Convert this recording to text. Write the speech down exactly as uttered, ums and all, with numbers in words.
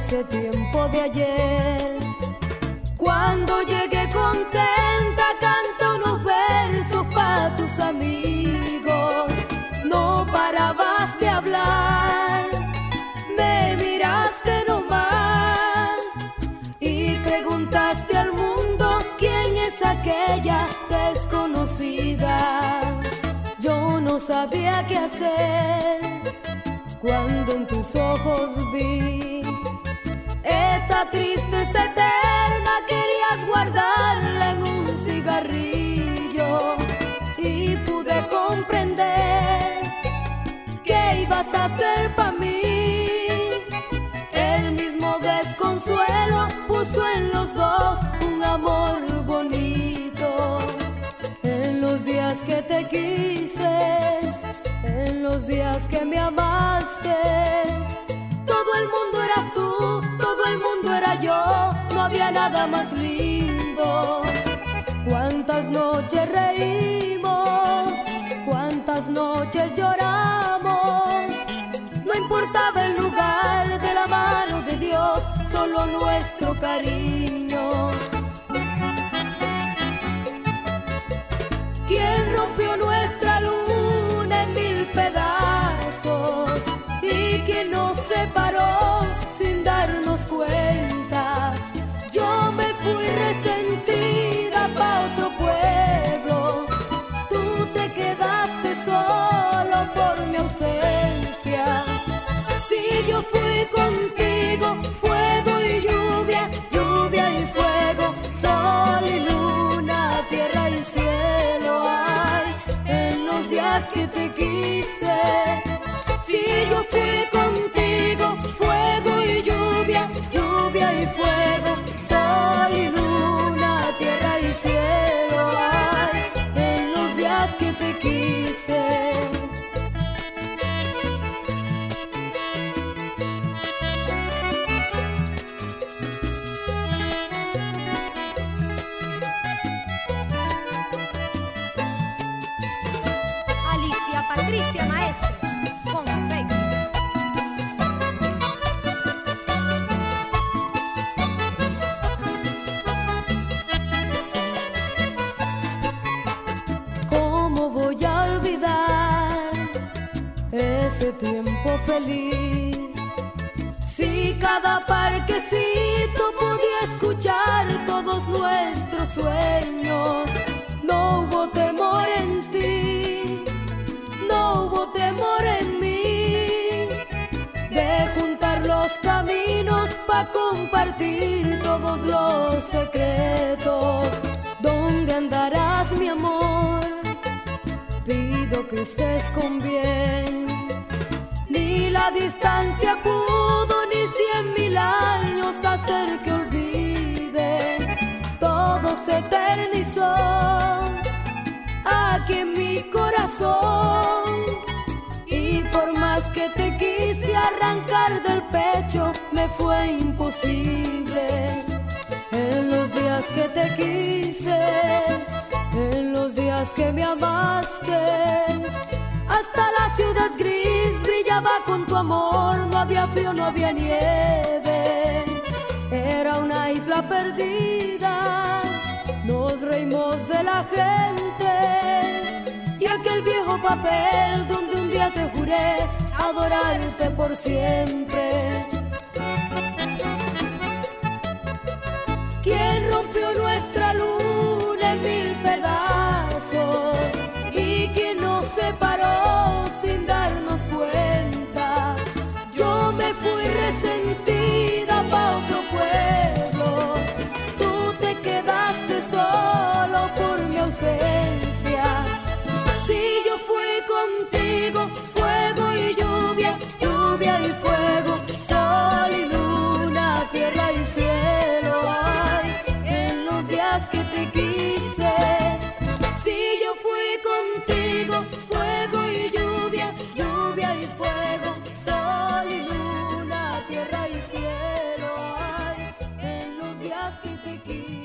ese tiempo de ayer. Cuando llegué contenta, canta unos versos pa' tus amigos. No parabas de hablar, me miraste nomás y preguntaste al mundo quién es aquella desconocida. Yo no sabía qué hacer cuando en tus ojos vi esa tristeza eterna. Querías guardarla en un cigarrillo y pude comprender qué ibas a hacer para mí. El mismo desconsuelo puso en los dos un amor bonito. En los días que te quise, en los días que me amaste, todo el mundo eras tú, todo el mundo era yo, no había nada más lindo. Cuántas noches reímos, cuántas noches lloramos, no importaba el lugar, de la mano de Dios, solo nuestro cariño. ¿Quién rompió nuestra luz en mil pedazos y que nos separó sin darnos cuenta? Yo me fui resentida pa' otro pueblo, tú te quedaste solo por mi ausencia. Si yo fui contigo, fuego y lluvia, lluvia y fuego, sol y luna, tierra y cielo hay en los días que te quise. Si yo fui contigo, fuego y lluvia, lluvia y fuego, sol y luna, tierra y cielo hay en los días que te quise. Patricia Maestre, con afecto. ¿Cómo voy a olvidar ese tiempo feliz? Si cada parquecito podía escuchar todos nuestros sueños, no hubo temor en ti, no hubo temor en mí de juntar los caminos pa' compartir todos los secretos. ¿Dónde andarás, mi amor? Pido que estés con bien. Ni la distancia pudo ni cien mil años hacer que olvide. Todo se eternizó aquí en mi corazón, y por más que te quise arrancar del pecho, me fue imposible. En los días que te quise, en los días que me amaste, hasta la ciudad gris brillaba con tu amor. No había frío, no había nieve, era una isla perdida. Nos reímos de la gente y aquel viejo papel donde un día te juré adorarte por siempre. ¿Quién rompió nuestra luna en mil pedazos y quién nos separó sin darnos cuenta? Yo me fui resentida pa' otro pueblo, quedaste solo por mi ausencia. Si yo fui contigo, fuego y lluvia, lluvia y fuego, sol y luna, tierra y cielo hay en los días que te quise. Si yo fui contigo, fuego y lluvia, lluvia y fuego, sol y luna, tierra y cielo hay en los días que te quise.